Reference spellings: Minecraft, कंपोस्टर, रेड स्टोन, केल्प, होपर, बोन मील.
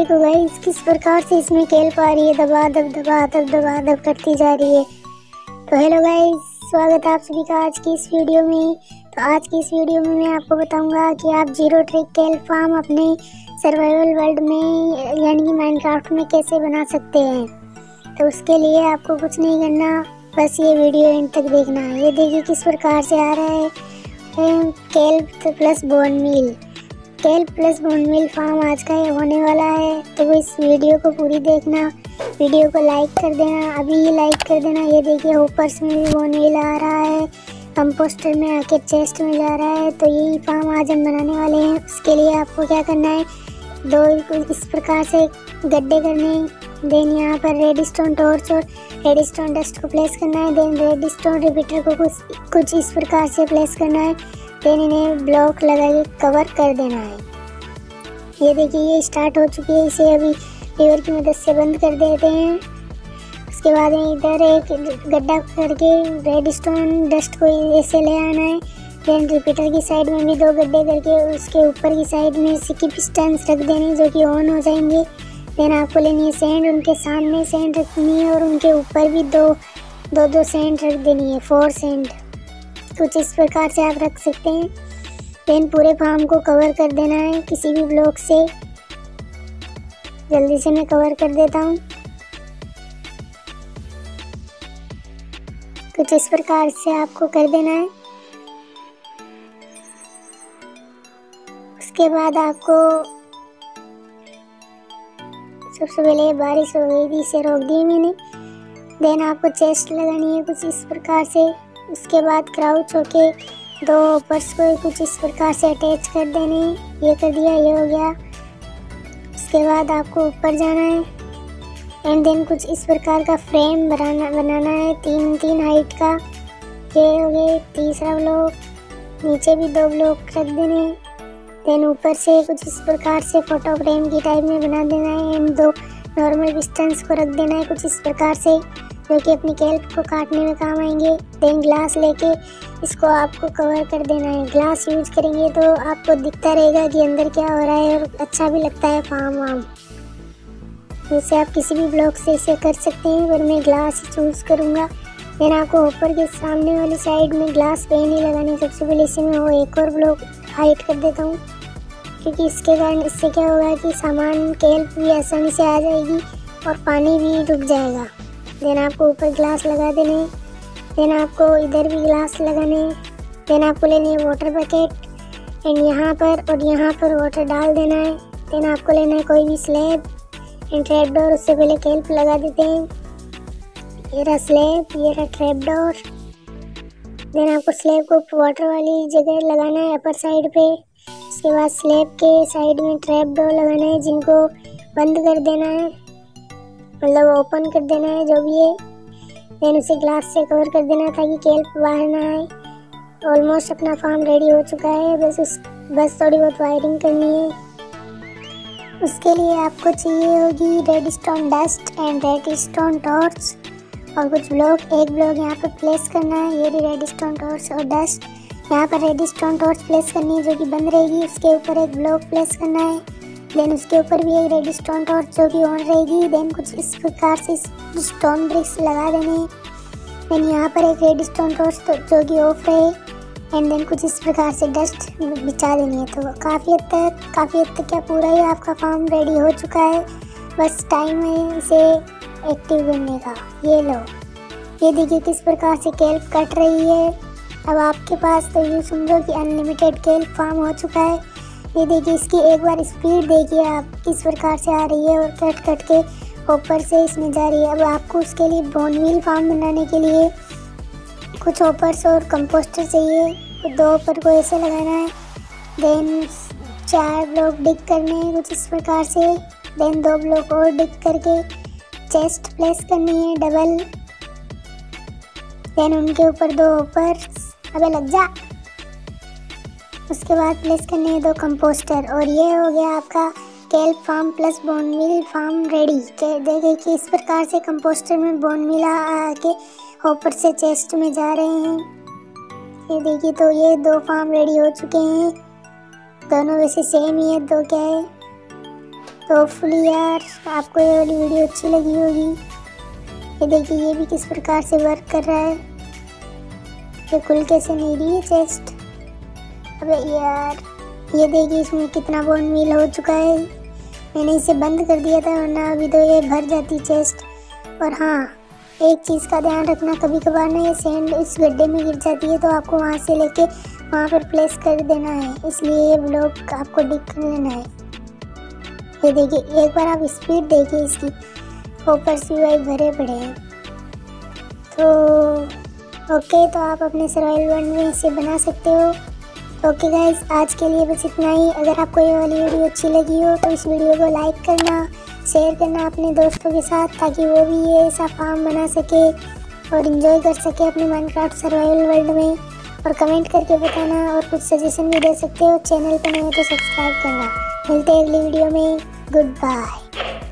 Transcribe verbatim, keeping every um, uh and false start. देखो गाइस किस प्रकार से इसमें केल्प आ रही है, दबा दब दबा दब दबा दब करती जा रही है। तो हेलो गाइस, स्वागत है आप सभी का आज की इस वीडियो में। तो आज की इस वीडियो में मैं आपको बताऊंगा कि आप जीरो ट्रिक केल्प फार्म अपने सर्वाइवल वर्ल्ड में यानी कि माइनक्राफ्ट में कैसे बना सकते हैं। तो उसके लिए आपको कुछ नहीं करना, बस ये वीडियो एंड तक देखना है। ये देखिए किस प्रकार से आ रहा है केल्प plus बोन मील। केल्प plus बोन मील farm आज का होने वाला है, तो वो इस वीडियो को पूरी देखना, वीडियो को लाइक कर देना, अभी ये लाइक कर देना। ये देखिए होपर्स में भी बोन मील आ रहा है, कंपोस्टर में आके चेस्ट में जा रहा है। तो यही फार्म आज हम बनाने वाले हैं। उसके लिए आपको क्या करना है, दो इस प्रकार से गड्ढे करने, देन यहाँ पर रेड स्टोन टॉर्च और रेड स्टोन डस्ट को प्लेस करना है, देन रेड स्टोन रिपीटर को कुछ कुछ इस प्रकार से प्लेस करना है, देन इन्हें ब्लॉक लगा के कवर कर देना है। ये देखिए ये स्टार्ट हो चुकी है, इसे अभी लीवर की मदद से बंद कर देते हैं। उसके बाद में इधर एक गड्ढा करके रेड स्टोन डस्ट को ऐसे ले आना है, देन रिपीटर की साइड में भी दो गड्ढे करके उसके ऊपर की साइड में स्किप पिस्टन्स रख देने जो कि ऑन हो जाएंगे। देन आपको लेनी है सेंड, उनके सामने सेंड रखनी है और उनके ऊपर भी दो दो दो सेंड रख देनी है, फोर सेंड कुछ इस प्रकार से आप रख सकते हैं। देन पूरे फार्म को कवर कर देना है किसी भी ब्लॉक से, जल्दी से मैं कवर कर देता हूँ कुछ इस प्रकार से आपको कर देना है। उसके बाद आपको सबसे पहले बारिश हो गई थी, इसे रोक दी मैंने। देन आपको चेस्ट लगानी है कुछ इस प्रकार से, उसके बाद क्राउच होके दो पर्स को कुछ इस प्रकार से अटैच कर देने। ये कर दिया, ये हो गया। उसके बाद आपको ऊपर जाना है एंड देन कुछ इस प्रकार का फ्रेम बनाना बनाना है, तीन तीन हाइट का। ये हो गए तीसरा ब्लॉक, नीचे भी दो ब्लॉक रख देने, देन ऊपर से कुछ इस प्रकार से फोटो फ्रेम की टाइप में बना देना है एंड दो नॉर्मल डिस्टेंस को रख देना है कुछ इस प्रकार से, जो कि अपनी केल्प को काटने में काम आएंगे। देन ग्लास लेके इसको आपको कवर कर देना है। ग्लास यूज करेंगे तो आपको दिखता रहेगा कि अंदर क्या हो रहा है और अच्छा भी लगता है फार्म वार्म। जैसे आप किसी भी ब्लॉक से इसे कर सकते हैं, पर मैं ग्लास चूज़ करूँगा। देन आपको ऊपर के सामने वाली साइड में ग्लास पे नहीं लगानी, सबसे पहले इसे मैं वो एक और ब्लॉक हाइट कर देता हूँ, क्योंकि इसके कारण इससे क्या होगा कि सामान केल्प भी आसानी से आ जाएगी और पानी भी रुक जाएगा। देन आपको ऊपर ग्लास लगा देने, देन आपको इधर भी ग्लास लगाने, देन आपको लेनी है वाटर बकेट एंड यहाँ पर और यहाँ पर वाटर डाल देना है। देन आपको लेना है कोई भी स्लैब एंड ट्रैप डोर, उससे पहले केल्प लगा देते हैं। ये रहा स्लैब, ये रहा ट्रैप डोर। देन आपको स्लैब को वाटर वाली जगह लगाना है अपर साइड पे, उसके बाद स्लैब के साइड में ट्रैप डोर लगाना है जिनको बंद कर देना है, मतलब ओपन कर देना है जो भी है। देन उसे ग्लास से कवर कर देना ताकि केल्प बाहर ना आए। ऑलमोस्ट अपना फार्म रेडी हो चुका है, बस उस बस थोड़ी बहुत वायरिंग करनी है। उसके लिए आपको चाहिए होगी रेड स्टोन dust and रेड स्टोन torch और कुछ ब्लॉक, एक ब्लॉक यहाँ पर प्लेस करना है। ये भी रेड स्टोन टॉर्च और डस्ट, यहाँ पर रेड स्टोन टॉर्च प्लेस करनी है जो कि बंद रहेगी, उसके ऊपर एक ब्लॉक प्लेस करना है, देन उसके ऊपर भी एक रेड स्टोन टॉर्च जो कि ऑन रहेगी। देन कुछ इस प्रकार से स्टोन ब्रिक्स लगा देने, देन यहाँ पर एक रेड स्टोन टॉर्च जो कि ऑफ रहे एंड देन कुछ इस प्रकार से डस्ट बिछा देनी है। तो काफ़ी हद तक काफ़ी हद तक क्या पूरा ही आपका फार्म रेडी हो चुका है, बस टाइम है इसे एक्टिव करने का। ये लो, ये देखिए किस प्रकार से केल्प कट रही है। अब आपके पास तो यूँ समझो कि अनलिमिटेड केल्प फार्म हो चुका है। ये देखिए इसकी एक बार स्पीड देखिए आप किस प्रकार से आ रही है और कट कट के ऊपर से इसमें जा रही है। अब आपको उसके लिए बोन मील फार्म बनाने के लिए कुछ होपर्स और कंपोस्टर चाहिए, दो होपर को ऐसे लगाना है, देन चार ब्लॉक डिक करने हैं कुछ इस प्रकार से, देन दो ब्लॉक और डिक करके चेस्ट प्लेस करनी है डबल, देन उनके ऊपर दो होपर्स, अबे लग जा। उसके बाद प्लेस करने हैं दो कंपोस्टर और ये हो गया आपका केल्प farm plus बोन मील farm ready. देखिए कि इस प्रकार से कंपोस्टर में बोन मील आके ऊपर से चेस्ट में जा रहे हैं। ये देखिए, तो ये दो फार्म रेडी हो चुके हैं, दोनों वैसे सेम ही है, दो क्या है। तो होपफुली यार आपको ये वाली वीडियो अच्छी लगी होगी। ये देखिए ये भी किस प्रकार से वर्क कर रहा है, ये खुल कैसे नहीं रही है चेस्ट। अबे यार ये देखिए इसमें कितना बोन मील हो चुका है। मैंने इसे बंद कर दिया था वरना अभी तो ये भर जाती चेस्ट। और हाँ एक चीज़ का ध्यान रखना, कभी कभार ना ये सैंड उस गड्ढे में गिर जाती है तो आपको वहाँ से लेके वहाँ पर प्लेस कर देना है, इसलिए ये ब्लॉक आपको डिक लेना है। ये देखिए एक बार आप स्पीड देखिए इसकी, ऊपर से वाई भरे पड़े हैं। तो ओके तो आप अपने सर्वाइवल वर्ल्ड में इसे बना सकते हो। ओके गाइस आज के लिए बस इतना ही। अगर आपको ये वाली वीडियो अच्छी लगी हो तो इस वीडियो को लाइक करना, शेयर करना अपने दोस्तों के साथ ताकि वो भी ये ऐसा फार्म बना सके और इन्जॉय कर सके अपने माइनक्राफ्ट सर्वाइवल वर्ल्ड में। और कमेंट करके बताना और कुछ सजेशन भी दे सकते हो। चैनल पर नए हो तो सब्सक्राइब करना। मिलते हैं अगली वीडियो में। Good bye.